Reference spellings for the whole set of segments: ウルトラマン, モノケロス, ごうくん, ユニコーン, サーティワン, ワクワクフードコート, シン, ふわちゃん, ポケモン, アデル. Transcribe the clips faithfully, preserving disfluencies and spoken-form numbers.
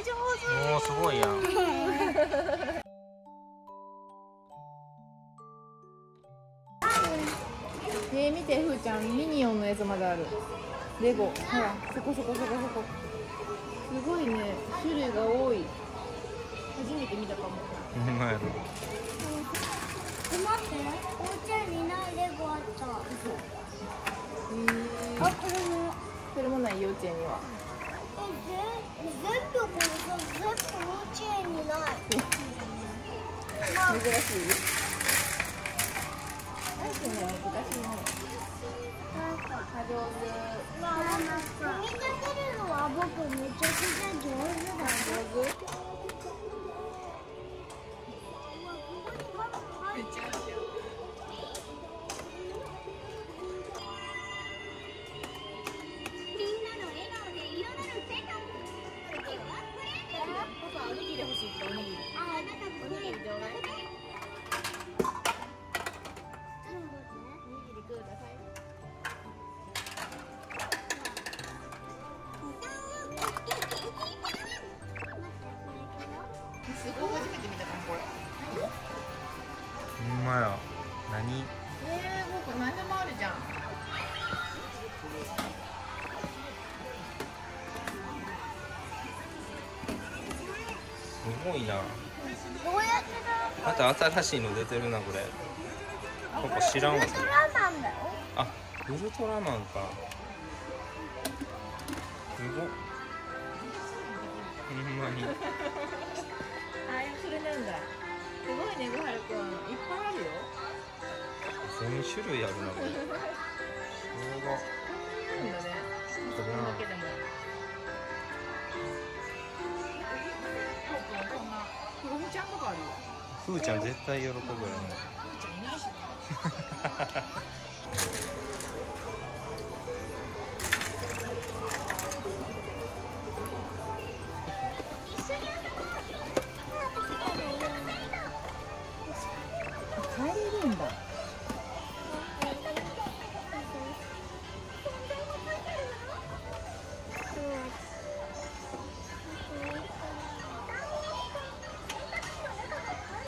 上手。もうすごいやん。ねえ見て、ふーちゃんミニオンのやつまである。レゴ、ほらそこそこそこそこ。すごいね、種類が多い。初めて見たかも。うまいの。待って、お家にないレゴあった。うん。あ、これも。これもない幼稚園には。え、全部これさ、全部幼稚園にない。珍しい。なんかね、難しいな。なんか上手。まあ、組み立てるのは僕めちゃくちゃ上手だ。上手。すごいな。また新しいの出てるなこれ。なんか知らんわ。ウルトラマンだよ。あ、ウルトラマンか。すごっ。ほんまに。あ、それなんだ。すごいね、ごはるくん。いっぱいあるよ。全種類あるなこれ。すごい。なんだね。こんだけでも。ふーちゃんとかあるよ。ふーちゃん絶対喜ぶよね。ふーちゃんいないしね。帰れるんだ。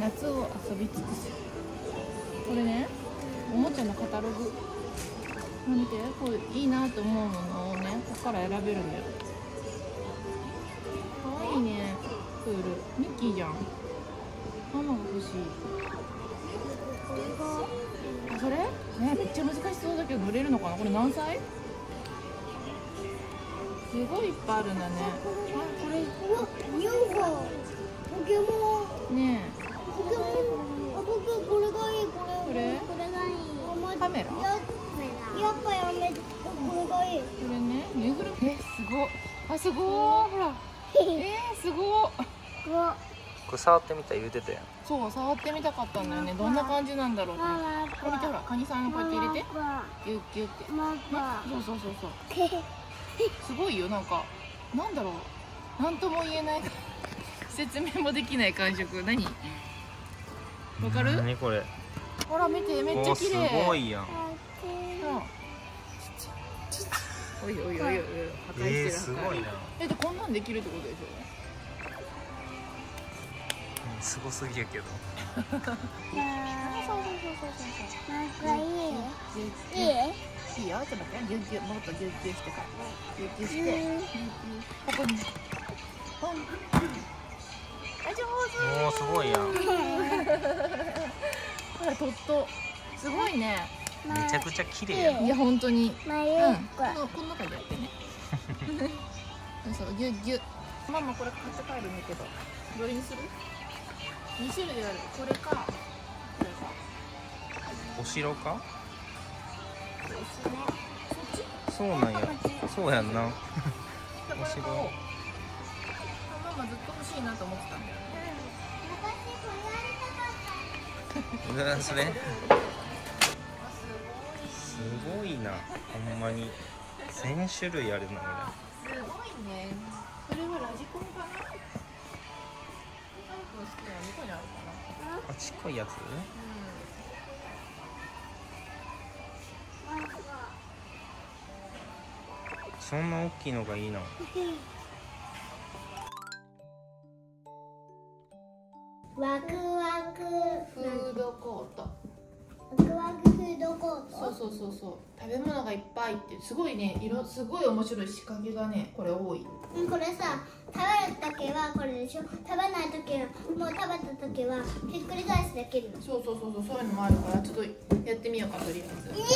夏を遊び尽くす。これね、おもちゃのカタログ。見て、こういいなと思うものをね、ここから選べるんだよ。かわいいね、プール。ミッキーじゃん。ママが欲しい。あ、それ？ね、めっちゃ難しそうだけど、乗れるのかな？これ何歳？すごいいっぱいあるんだね。あ、これ。うわ、ユーフォー。ポケモン。ねえ。あ、僕これがいい、これ。これがいい。カメラ。やっぱやめて、これがいい。これね、ぬいぐるみ。え、すごっ。あ、すごー、ほら。えー、すごっ。これ触ってみた言うてたやん。そう、触ってみたかったんだよね。どんな感じなんだろう。これ見てほら、カニさんこうやって入れて。ギュッギュッて。そうそうそうそう。すごいよ、なんか。なんだろう。なんとも言えない。説明もできない感触、何。わかる？何これ。ほら見て、めっちゃ綺麗。すごいやん。おいおいおいおい、破壊してる。すごいな。えっとこんなんできるってことでしょ。すごすぎやけど。そうそうそうそうそう。なんかいい。いい？いいよ。ちょっと待って、ぎゅうぎゅう、もっとぎゅうぎゅうしてから。ぎゅうぎゅうして。ここに。ポン。もうすごいやん。ほら、とっと。すごいね。めちゃくちゃ綺麗やん。いや、本当に。うん、この中でやってね。そう、ぎゅぎゅ。ママ、これ買って帰るんだけど。どれにする？二種類ある。これか。これか。お城か。お城。そうなんや。そうやんな。お城。ママずっと欲しいなと思ってたんだよ。それすごいな、ほんまに全種類あるな、これ。すごいね。それはラジコンかな。あ、ちっこいやつ。そんな大きいのがいいな。ワクワクフードコート。ワクワクフードコート。そうそうそうそう、食べ物がいっぱいってすごいね、色すごい面白い仕掛けがね、これ多い。これさ、食べるときはこれでしょ、食べないときはもう食べたときはひっくり返すだけで。そうそうそうそう、そういうのもあるからちょっとやってみようか、とりあえず。いいよ。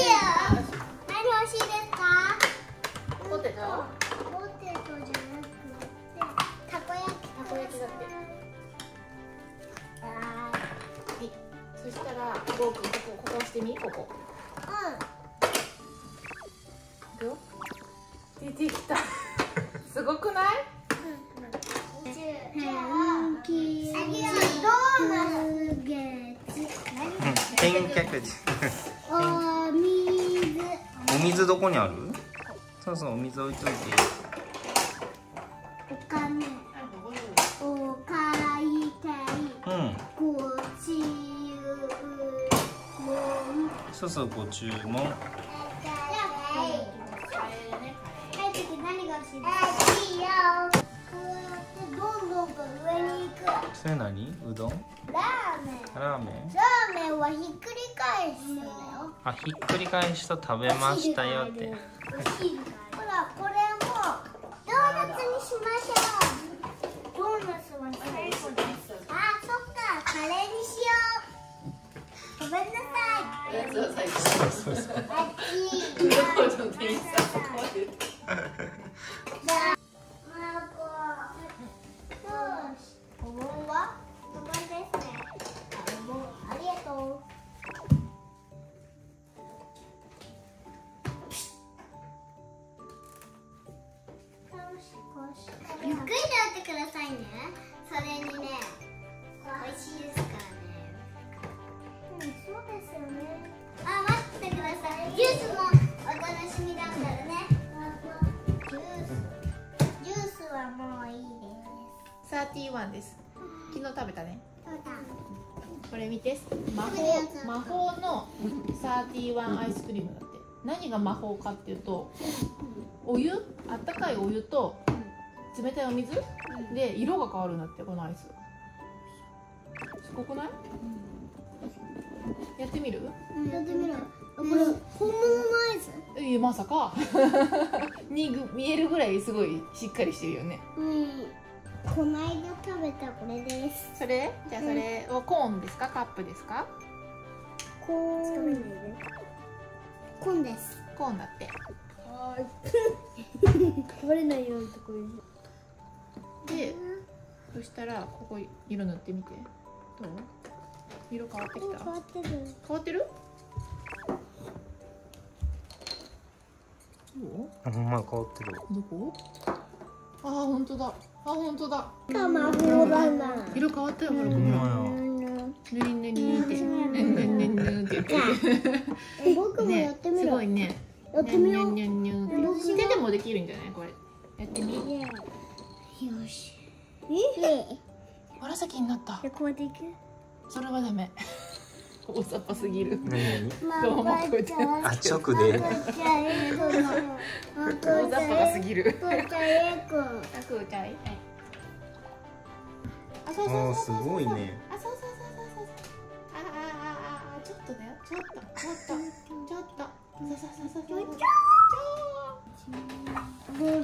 何欲しいですか？ポテト？ポテトじゃなくてたこ焼き。たこ焼きだって。あー、はい。そしたらゴーくん、ここここ押してみ、ここ。うん。いくよ。出てきた。すごくない？うん、じゃあ、金月、ドーナツ、何？天月。お水。お水どこにある？そうそう、お水置いといて。お金。おかいてい。うん。ご注文。そうそう、ご注文。どんどん上に行く。それ何？うどん？ラーメン。ラーメン。ラーメンはひっくり返すんだよ。あ、ひっくり返しと食べましたよって。ほら、これもドーナツにしましょう。ドーナツはカレーです。あ、そっか、カレーにしよう。ごめんなさい。あっち。じゃあ、マーコー、よし、お盆は？お盆ですね。お盆、ありがとう。ゆっくり食べてくださいね。それにね、美味しいですからね。うん、そうですよね。あ、待ってください。ジュースもお楽しみだからね。サーティワンです。昨日食べたね。これ見て、魔法魔法のサーティワンアイスクリームだって。何が魔法かっていうと、お湯、あったかいお湯と冷たいお水で色が変わるんだって、このアイス。すごくない？やってみる？やってみる。これ本物のアイス？いや、まさかに見えるぐらいすごいしっかりしてるよね。うん。こないだ食べたこれです。それ？じゃあそれをコーンですか、カップですか？コーン。コーンです。コーンだって。食べれないようなところで。で、そしたらここ色塗ってみて。どう？色変わってきた。変わってる。変わってる？あ、ほんま変わってる。どこ？ああ、本当だ。あ、本当だ。魔法だな。色変わったよ、マルコ。ぬりぬりって、ぬぬぬぬって。僕もやってみる。すごいね。やってみよう。ぬぬぬぬって。手でもできるんじゃない、これ。やってみ。よし。紫になった。こうやっていく。それはダメ。大雑把すぎる。どうもこうやって。あ、直で。大雑把すぎる。あ、そうそうそうそう。すごいね。あ、そうそうそうそうそう。ああああ、ちょっとだよ。ちょっと、ちょっと、ちょっと。そうそう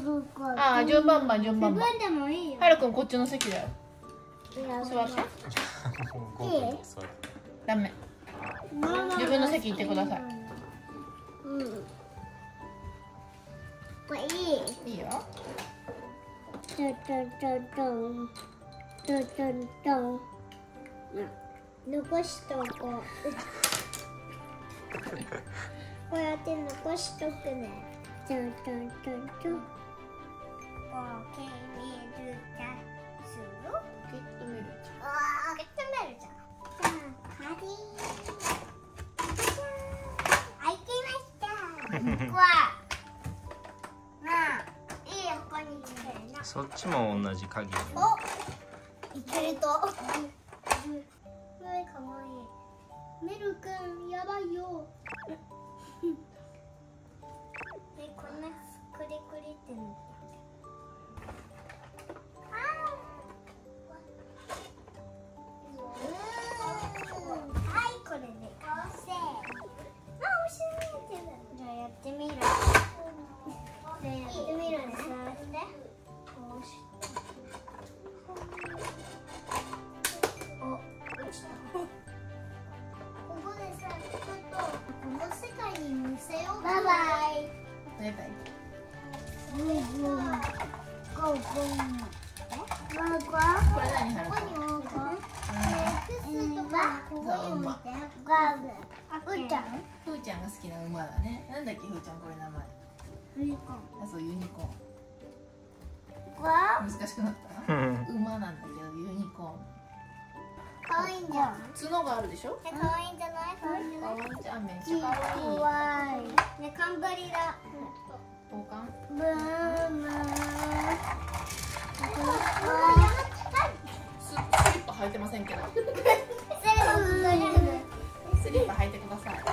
そうそう。ああ、順番番順番番。順番でもいいよ。はるくんこっちの席だよ。座って。ダメ。自分の席行ってください。うん。これいい。いいよ。トントントントントントントン。残しとこう。こうやって残しとくね。トントントントン。オーケーミルちゃん。する？オーケーミルちゃん。オーケーミルちゃん。開きました。これはまあいい横につけるな。そっちも同じ鍵。お、いけると。すごい可愛い。メルくんやばいよ。でこんなクリクリってなった。ああ。ふーちゃんが好きな馬だね。なんだっけ、ふーちゃん、これ名前。ユニコーン。あ、そう、ユニコーン。難しくなった。馬なんだけど、ユニコーン。可愛いんじゃん。角があるでしょ。可愛いんじゃない。可愛いじゃん。めっちゃ可愛い。ね、カンブリラ。交換。ブーム。スリッパ履いてませんけど。スリッパ履いてください。